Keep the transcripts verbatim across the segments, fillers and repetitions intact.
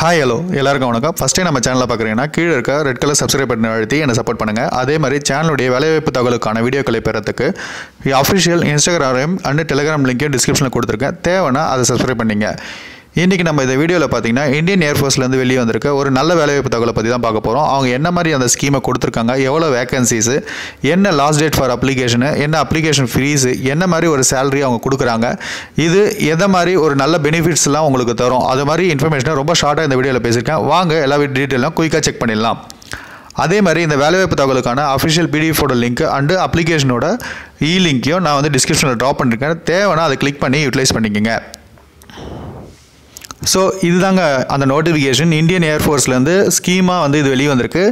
Hi hello எல்லாரும் வணக்கம் first நம்ம சேனலை பார்க்குறீங்கன்னா கீழ இருக்க ரெட் கலர் சப்ஸ்கிரைப் பட்டனை அழுத்தி என்ன சப்போர்ட் பண்ணுங்க அதே மாதிரி சேனலோட வேலைவாய்ப்பு தகவலுக்கான வீடியோக்களை பெறதுக்கு official Instagram and Telegram link டிஸ்கிரிப்ஷன்ல கொடுத்திருக்கேன் தேவனா அதை சப்ஸ்கிரைப் பண்ணீங்க இன்றைக்கி நம்ம இந்த வீடியோவில் பார்த்தீங்கன்னா இந்தியன் ஏர்ஃபோர்ஸ்லேருந்து வெளியே வந்திருக்க ஒரு நல்ல வேலைவாய்ப்பு தகவலை பற்றி தான் பார்க்க போகிறோம் அவங்க என்ன மாதிரி அந்த ஸ்கீமை கொடுத்துருக்காங்க எவ்வளோ வேகன்சிஸு என்ன லாஸ்ட் டேட் ஃபார் அப்ளிகேஷனு என்ன அப்ளிகேஷன் ஃபீஸு என்ன மாதிரி ஒரு சேலரி அவங்க கொடுக்குறாங்க இது எதை மாதிரி ஒரு நல்ல பெனிஃபிட்ஸ்லாம் உங்களுக்கு தரும் அது மாதிரி இன்ஃபர்மேஷனை ரொம்ப ஷார்ட்டாக இந்த வீடியோவில் பேசியிருக்கேன் வாங்க எல்லா டீட்டெயிலாம் குயிக்காக செக் பண்ணிடலாம் அதே மாதிரி இந்த வேலைவாய்ப்பு தகவலுக்கான அஃபிஷியல் பிடிஎஃபோட லிங்க் அண்டு அப்ளிகேஷனோட இ லிங்க்கையும் நான் வந்து டிஸ்கிரிப்ஷனில் ட்ராப் பண்ணியிருக்கேன் தேவைன்னா அதை கிளிக் பண்ணி யூட்டிலைஸ் பண்ணிக்கோங்க ஸோ இதுதாங்க அந்த நோட்டிஃபிகேஷன் இந்தியன் ஏர்ஃபோர்ஸ்லேருந்து ஸ்கீமாக வந்து இது வெளியே வந்திருக்கு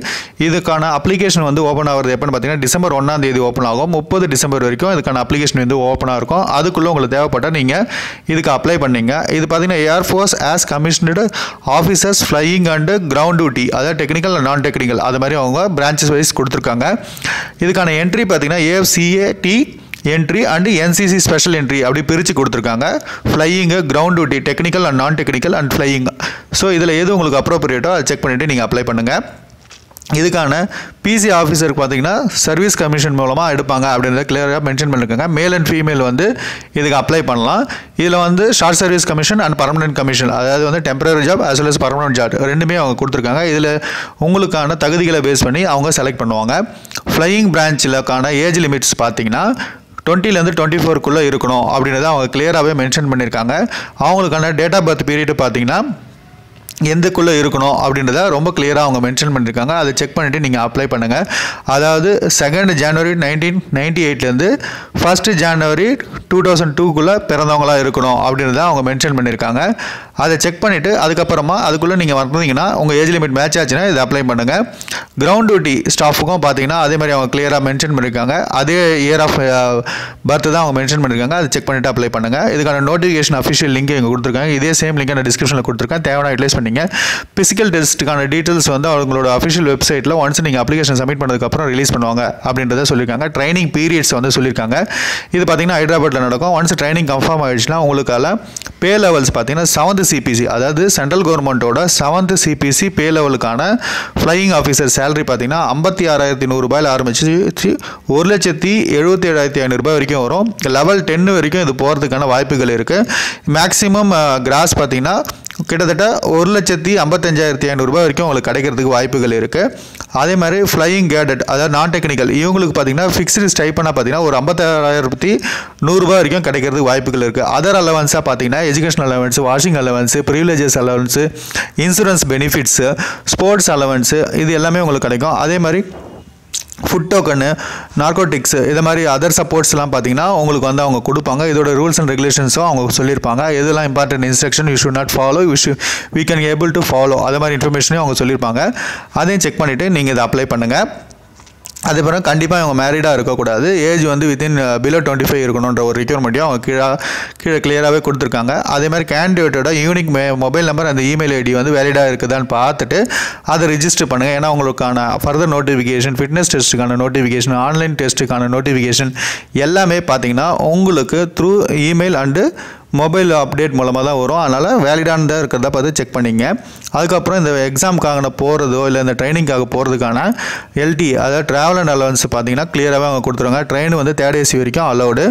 இதுக்கான அப்ளிகேஷன் வந்து ஓப்பன் ஆகிறது எப்போன்னு பார்த்தீங்கன்னா டிசம்பர் ஒன்றாம் தேதி ஓப்பன் ஆகும் முப்பது டிசம்பர் வரைக்கும் இதுக்கான அப்ளிகேஷன் வந்து ஓப்பனாக இருக்கும் அதுக்குள்ளே உங்களுக்கு தேவைப்பட்டால் நீங்கள் இதுக்கு அப்ளை பண்ணிங்க இது பார்த்தீங்கன்னா air force as commissioned officers flying and ground duty அதாவது டெக்னிக்கல் நான் டெக்னிக்கல் அது மாதிரி அவங்க பிரான்ச்சஸ் வைஸ் கொடுத்துருக்காங்க இதுக்கான என்ட்ரி பார்த்தீங்கன்னா AFCAT entry and NCC special entry அப்படி பிரித்து கொடுத்துருக்காங்க flying ground duty technical and non technical and flying so இதில் எது உங்களுக்கு அப்ரோப்ரியேட்டோ அதை செக் பண்ணிவிட்டு நீங்கள் அப்ளை பண்ணுங்கள் இதுக்கான பிசி ஆஃபீஸருக்கு பார்த்தீங்கன்னா சர்வீஸ் கமிஷன் மூலமாக எடுப்பாங்க அப்படின்றத கிளியராக மென்ஷன் பண்ணியிருக்காங்க மேல் அண்ட் ஃபீமேல் வந்து இதுக்கு அப்ளை பண்ணலாம் இதில் வந்து short service commission and permanent commission அதாவது வந்து temporary job as well as permanent job ரெண்டுமே அவங்க கொடுத்துருக்காங்க இதில் உங்களுக்கான தகுதிகளை பேஸ் பண்ணி அவங்க செலக்ட் பண்ணுவாங்க ஃப்ளையிங் பிரான்ச்சிலக்கான ஏஜ் லிமிட்ஸ் பார்த்தீங்கன்னா டுவெண்ட்டிலேருந்து டுவெண்ட்டி ஃபோருக்குள்ளே இருக்கணும் அப்படின்றத அவங்க கிளியராகவே மென்ஷன் பண்ணியிருக்காங்க அவங்களுக்கான டேட் ஆஃப் பர்த் பீரியட் பார்த்தீங்கன்னா எந்தக்குள்ளே இருக்கணும் அப்படின்றத ரொம்ப கிளியராக அவங்க மென்ஷன் பண்ணியிருக்காங்க அதை செக் பண்ணிவிட்டு நீங்கள் அப்ளை பண்ணுங்கள் அதாவது செகண்ட் ஜனவரி நைன்டீன் நைன்டி எயிட்லேருந்து ஃபஸ்ட்டு ஜனவரி டூ தௌசண்ட் டூக்குள்ளே பிறந்தவங்களாக இருக்கணும் அப்படின்றத அவங்க மென்ஷன் பண்ணியிருக்காங்க அதை செக் பண்ணிவிட்டு அதுக்கப்புறமா அதுக்குள்ளே நீங்கள் வந்தீங்கன்னா உங்கள் ஏஜ் லிமிட் மேட்ச் ஆச்சுன்னா இதை அப்ளை பண்ணுங்கள் கிரவுண்ட் டியூட்டி ஸ்டாஃபுக்கும் பார்த்தீங்கன்னா அதே மாதிரி அவங்க கிளியராக மென்ஷன் பண்ணியிருக்காங்க அதே இயர் ஆஃப் பர்த் தான் அவங்க மென்ஷன் பண்ணியிருக்காங்க அதை செக் பண்ணிவிட்டு அப்ளை பண்ணுங்கள் இதுக்கான நோட்டிஃபிகேஷன் அஃபிஷியல் லிங்க் இங்கே கொடுத்துருக்காங்க இதே சேம் லிங்க் நான் டிஸ்கிரிப்ஷனில் கொடுத்துருக்கேன் தேவையான யூட்டிலைஸ் பண்ணிங்க பிசிக்கல் டெஸ்ட்டுக்கான டீட்டெயில்ஸ் வந்து அவங்களோட அஃபிஷியல் வெப்சைட்டில் ஒன்ஸ் நீங்கள் அப்ளிகேஷன் சப்மிட் பண்ணதுக்கப்புறம் ரிலீஸ் பண்ணுவாங்க அப்படின்றத சொல்லியிருக்காங்க ட்ரைனிங் பீரியட்ஸ் வந்து சொல்லியிருக்காங்க இது பார்த்தீங்கன்னா ஹைதராபாத்தில் நடக்கும் ஒன்ஸ் ட்ரைனிங் கன்ஃபார்ம் ஆகிடுச்சுன்னா உங்களுக்கால பே லெவல்ஸ் பார்த்தீங்கன்னா செவன்த் சிபிசி அதாவது சென்ட்ரல் கவர்மெண்ட்டோட செவன்த் சிபிசி பே லெவலுக்கான ஃப்ளையிங் ஆஃபீஸர் சேலரி பார்த்தீங்கன்னா ஐம்பத்தி ஆறாயிரத்தி நூறுரூபாயில் ஆரம்பிச்சு ஒரு லட்சத்தி எழுபத்தி ஏழாயிரத்தி ஐநூறுரூபாய் வரைக்கும் வரும் லெவல் டென்னு வரைக்கும் இது போகிறதுக்கான வாய்ப்புகள் இருக்குது மேக்ஸிமம் கிராஸ் பார்த்தீங்கன்னா கிட்டத்தட்ட ஒரு லட்சத்தி ஐம்பத்தஞ்சாயிரத்தி ஐநூறுரூபா வரைக்கும் உங்களுக்கு கிடைக்கிறதுக்கு வாய்ப்புகள் இருக்குது அதே மாதிரி ஃப்ளையிங் கேடட் அதாவது நான் டெக்னிக்கல் இவங்களுக்கு பார்த்தீங்கன்னா ஃபிக்ஸ்டு ஸ்டைப்பனாக பார்த்தீங்கன்னா ஒரு ஐம்பத்தாறாயிரத்தி நூறுரூபா வரைக்கும் கிடைக்கிறதுக்கு வாய்ப்புகள் இருக்குது அதர் அலவன்ஸாக பார்த்தீங்கன்னா education allowance washing allowance privileges allowance insurance benefits sports allowance இது எல்லாமே உங்களுக்கு கிடைக்கும் அதே மாதிரி ஃபுட் டோக்கனு நார்கோட்டிக்ஸு இது மாதிரி அதர் சப்போர்ட்ஸ்லாம் பார்த்தீங்கன்னா உங்களுக்கு வந்து அவங்க கொடுப்பாங்க இதோட ரூல்ஸ் அண்ட் ரெகுலேஷன்ஸும் அவங்க சொல்லியிருப்பாங்க இதெல்லாம் important instruction you should not follow you should we can able to follow அது மாதிரி இன்ஃபர்மேஷனையும் அவங்க சொல்லியிருப்பாங்க அதையும் செக் பண்ணிவிட்டு நீங்கள் இதை அப்ளை பண்ணுங்கள் அதுக்கப்புறம் கண்டிப்பாக அவங்க மேரிடாக இருக்கக்கூடாது ஏஜ் வந்து வித்தின் பிலோ டுவெண்ட்டி ஃபைவ் இருக்கணுன்ற ஒரு ரெக்யூர்மெண்ட்டையும் அவங்க கீழே கீழே கிளியராகவே கொடுத்துருக்காங்க அதே மாதிரி கேண்டிடேட்டோட யூனிக் மே மொபைல் நம்பர் அந்த இமெயில் ஐடி வந்து வேலிடாக இருக்குதான்னு பார்த்துட்டு அதை ரிஜிஸ்டர் பண்ணுங்கள் ஏன்னா உங்களுக்கான ஃபர்தர் நோட்டிஃபிகேஷன் ஃபிட்னஸ் டெஸ்ட்டுக்கான நோட்டிஃபிகேஷன் ஆன்லைன் டெஸ்ட்டுக்கான நோட்டிஃபிகேஷன் எல்லாமே பார்த்தீங்கன்னா உங்களுக்கு through email and mobile update மூலமாக தான் வரும் அதனால் வேலிடானதாக இருக்கிறத பார்த்து செக் பண்ணிங்க அதுக்கப்புறம் இந்த எக்ஸாமுக்காக போகிறதோ இல்லை இந்த ட்ரைனிங்காக போகிறதுக்கான எல்டி அதாவது ட்ராவல் அண்ட் அலவன்ஸ் பார்த்தீங்கன்னா கிளியராகவே அவங்க கொடுத்துருவாங்க ட்ரெயின் வந்து தேர்ட் ஏசி வரைக்கும் அலோடு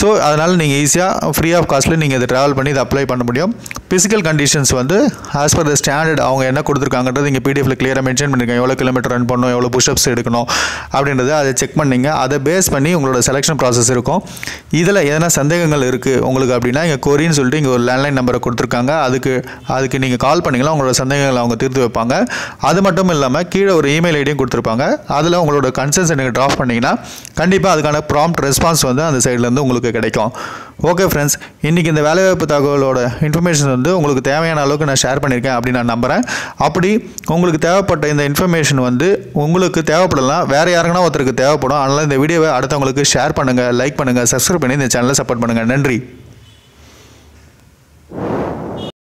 ஸோ அதனால் நீங்கள் ஈஸியாக ஃப்ரீ ஆஃப் காஸ்ட்டில் நீங்கள் இதை ட்ராவல் பண்ணி இதை அப்ளை பண்ண முடியும் ஃபிசிக்கல் கண்டிஷன்ஸ் வந்து ஆஸ் பர் த ஸ்டாண்டர்ட் அவங்க என்ன கொடுத்துருக்காங்கன்றது இங்கே பிடிஎஃப்ல கிளியராக மென்ஷன் பண்ணியிருக்காங்க எவ்வளோ கிலோமீட்டர் ரன் பண்ணணும் எவ்வளோ புஷ்அப்ஸ் எடுக்கணும் அப்படின்றத அதை செக் பண்ணிங்க அதை பேஸ் பண்ணி உங்களோட செலெக்ஷன் ப்ராசஸ் இருக்கும் இதில் எதனா சந்தேகங்கள் இருக்குது உங்களுக்கு அப்படின்னா இங்கே கோரின்னு சொல்லிட்டு இங்கே ஒரு லேண்ட்லைன் நம்பரை கொடுத்துருக்காங்க அதுக்கு அதுக்கு நீங்கள் கால் பண்ணிங்கன்னா உங்களோட சந்தேகங்களை அவங்க தீர்த்து வைப்பாங்க அது மட்டும் இல்லாமல் கீழே ஒரு இமெயில் ஐடியும் கொடுத்துருப்பாங்க அதில் உங்களோட கன்சர்ன்ஸ் எனக்கு ட்ராஃப்ட் பண்ணிங்கன்னா கண்டிப்பாக அதுக்கான ப்ராம்ப்ட் ரெஸ்பான்ஸ் வந்து அந்த சைட்லேருந்து உங்களுக்கு கிடைக்கும் ஓகே ஃப்ரெண்ட்ஸ் இன்றைக்கி இந்த வேலைவாய்ப்பு தகவலோட இன்ஃபர்மேஷன் வந்து உங்களுக்கு தேவையான அளவுக்கு நான் ஷேர் பண்ணியிருக்கேன் அப்படின்னு நான் நம்புகிறேன் அப்படி உங்களுக்கு தேவைப்பட்ட இந்த இன்ஃபர்மேஷன் வந்து உங்களுக்கு தேவைப்படலாம் வேறு யாருக்குன்னா ஒருத்தருக்கு தேவைப்படும் அதனால் இந்த வீடியோவை அடுத்தவங்களுக்கு ஷேர் பண்ணுங்கள் லைக் பண்ணுங்கள் சப்ஸ்கிரைப் பண்ணி இந்த சேனலை சப்போர்ட் பண்ணுங்கள் நன்றி.